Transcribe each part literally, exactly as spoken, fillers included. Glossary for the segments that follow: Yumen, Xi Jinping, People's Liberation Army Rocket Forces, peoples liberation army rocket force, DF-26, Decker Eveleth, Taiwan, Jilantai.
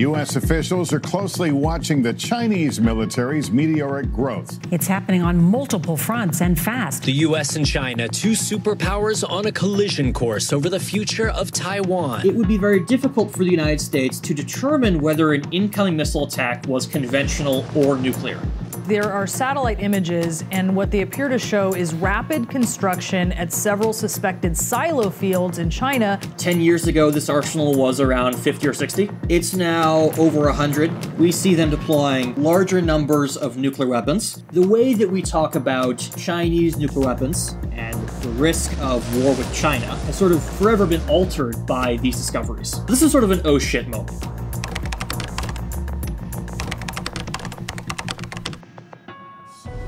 U S officials are closely watching the Chinese military's meteoric growth. It's happening on multiple fronts and fast. The U S and China, two superpowers on a collision course over the future of Taiwan. It would be very difficult for the United States to determine whether an incoming missile attack was conventional or nuclear. There are satellite images, and what they appear to show is rapid construction at several suspected silo fields in China. Ten years ago, this arsenal was around fifty or sixty. It's now over one hundred. We see them deploying larger numbers of nuclear weapons. The way that we talk about Chinese nuclear weapons and the risk of war with China has sort of forever been altered by these discoveries. This is sort of an oh shit moment.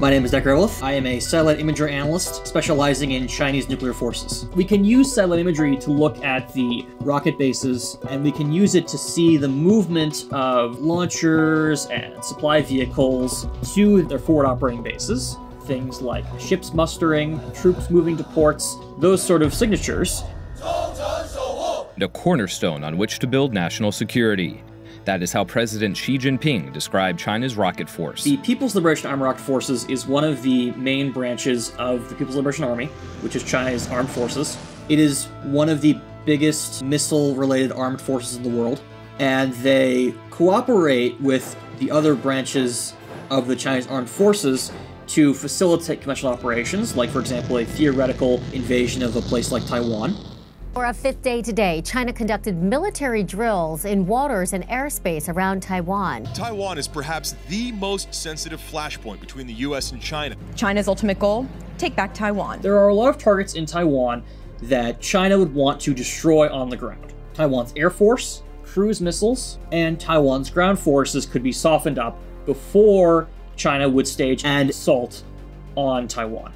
My name is Decker Eveleth. I am a satellite imager analyst specializing in Chinese nuclear forces. We can use satellite imagery to look at the rocket bases, and we can use it to see the movement of launchers and supply vehicles to their forward operating bases. Things like ships mustering, troops moving to ports, those sort of signatures. A cornerstone on which to build national security. That is how President Xi Jinping described China's rocket force. The People's Liberation Army Rocket Forces is one of the main branches of the People's Liberation Army, which is China's armed forces. It is one of the biggest missile-related armed forces in the world, and they cooperate with the other branches of the Chinese armed forces to facilitate conventional operations, like, for example, a theoretical invasion of a place like Taiwan. For a fifth day today, China conducted military drills in waters and airspace around Taiwan. Taiwan is perhaps the most sensitive flashpoint between the U S and China. China's ultimate goal, take back Taiwan. There are a lot of targets in Taiwan that China would want to destroy on the ground. Taiwan's air force, cruise missiles, and Taiwan's ground forces could be softened up before China would stage an assault on Taiwan.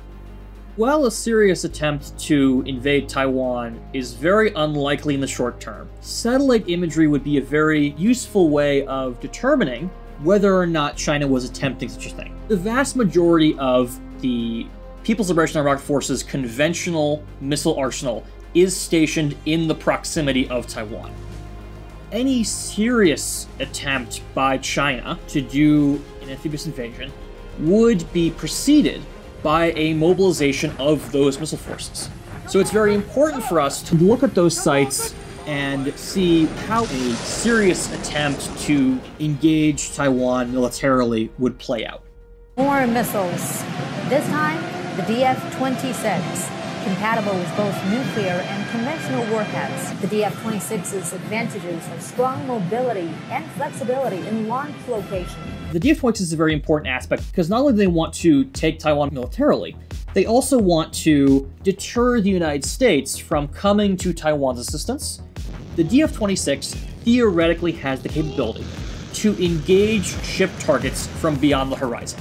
While a serious attempt to invade Taiwan is very unlikely in the short term, satellite imagery would be a very useful way of determining whether or not China was attempting such a thing. The vast majority of the People's Liberation Army Rocket Forces' conventional missile arsenal is stationed in the proximity of Taiwan. Any serious attempt by China to do an amphibious invasion would be preceded by a mobilization of those missile forces. So it's very important for us to look at those sites and see how a serious attempt to engage Taiwan militarily would play out. More missiles. This time, the D F twenty-six, compatible with both nuclear and conventional warheads. The D F twenty-six's advantages are strong mobility and flexibility in launch location. The D F twenty-six is a very important aspect because not only do they want to take Taiwan militarily, they also want to deter the United States from coming to Taiwan's assistance. The D F twenty-six theoretically has the capability to engage ship targets from beyond the horizon.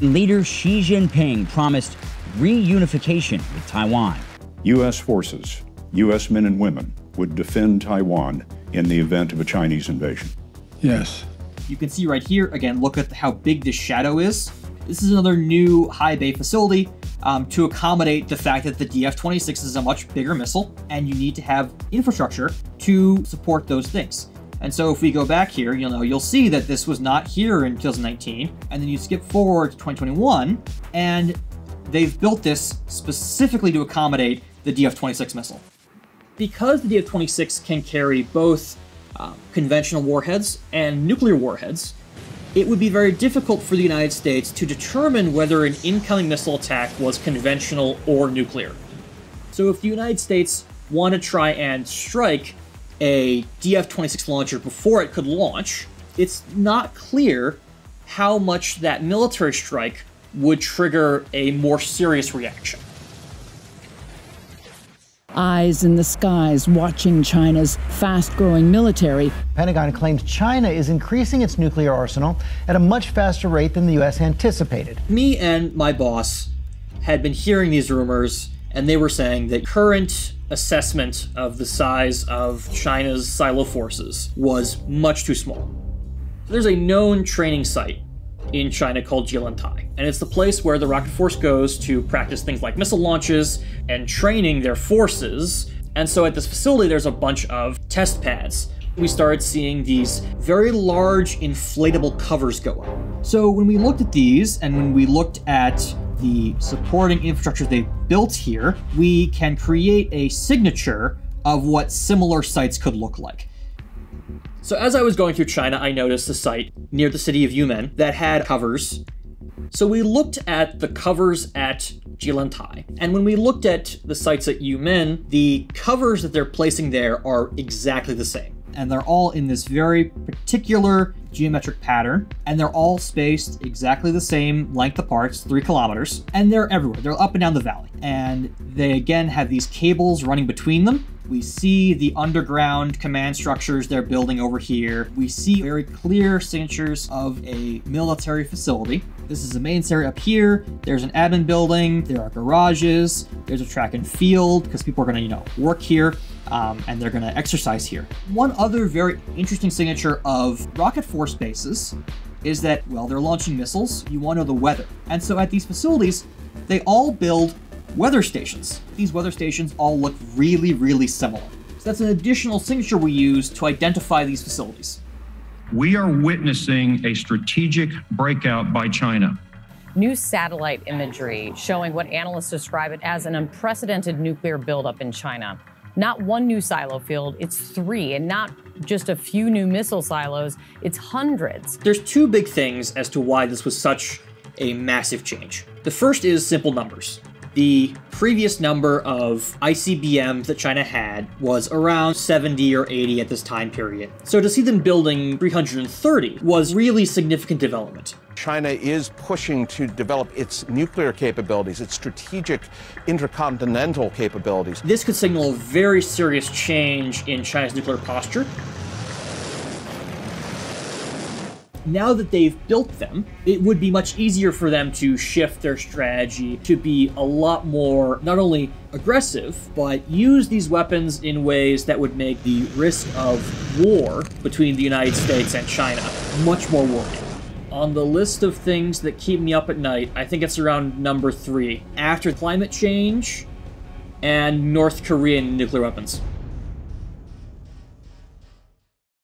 Leader Xi Jinping promised reunification with Taiwan. U S forces, U S men and women, would defend Taiwan in the event of a Chinese invasion. Yes. You can see right here, again, look at how big this shadow is. This is another new high bay facility um, to accommodate the fact that the D F twenty-six is a much bigger missile, and you need to have infrastructure to support those things. And so if we go back here, you'll know, you'll see that this was not here in two thousand nineteen, and then you skip forward to twenty twenty-one, and they've built this specifically to accommodate the D F twenty-six missile. Because the D F twenty-six can carry both Uh, conventional warheads and nuclear warheads, it would be very difficult for the United States to determine whether an incoming missile attack was conventional or nuclear. So if the United States want to try and strike a D F twenty-six launcher before it could launch, it's not clear how much that military strike would trigger a more serious reaction. Eyes in the skies watching China's fast-growing military. Pentagon claims China is increasing its nuclear arsenal at a much faster rate than the U S anticipated. Me and my boss had been hearing these rumors, and they were saying that current assessment of the size of China's silo forces was much too small. There's a known training site in China called Jilantai, and it's the place where the rocket force goes to practice things like missile launches and training their forces. And so at this facility, there's a bunch of test pads we started seeing these very large inflatable covers go up. So when we looked at these, and when we looked at the supporting infrastructure they've built here, we can create a signature of what similar sites could look like. So as I was going through China, I noticed a site near the city of Yumen that had covers. So we looked at the covers at Jilantai. And when we looked at the sites at Yumen, the covers that they're placing there are exactly the same. And they're all in this very particular geometric pattern. And they're all spaced exactly the same length apart, three kilometers. And they're everywhere. They're up and down the valley. And they again have these cables running between them. We see the underground command structures they're building over here. We see very clear signatures of a military facility. This is the main area up here. There's an admin building. There are garages. There's a track and field because people are going to, you know, work here um, and they're going to exercise here. One other very interesting signature of rocket force bases is that, well, they're launching missiles. You want to know the weather. And so at these facilities, they all build weather stations. These weather stations all look really, really similar. So that's an additional signature we use to identify these facilities. We are witnessing a strategic breakout by China. New satellite imagery showing what analysts describe it as an unprecedented nuclear buildup in China. Not one new silo field, it's three, and not just a few new missile silos, it's hundreds. There's two big things as to why this was such a massive change. The first is simple numbers. The previous number of I C B Ms that China had was around seventy or eighty at this time period. So to see them building three hundred thirty was really significant development. China is pushing to develop its nuclear capabilities, its strategic intercontinental capabilities. This could signal a very serious change in China's nuclear posture. Now that they've built them, it would be much easier for them to shift their strategy to be a lot more, not only aggressive, but use these weapons in ways that would make the risk of war between the United States and China much more worrying. On the list of things that keep me up at night, I think it's around number three, after climate change and North Korean nuclear weapons.